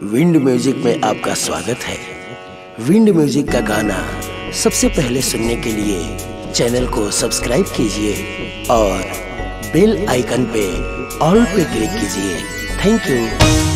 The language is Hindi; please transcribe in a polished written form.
विंड म्यूजिक में आपका स्वागत है। विंड म्यूजिक का गाना सबसे पहले सुनने के लिए चैनल को सब्सक्राइब कीजिए और बेल आइकन पे ऑल पे क्लिक कीजिए। Thank you.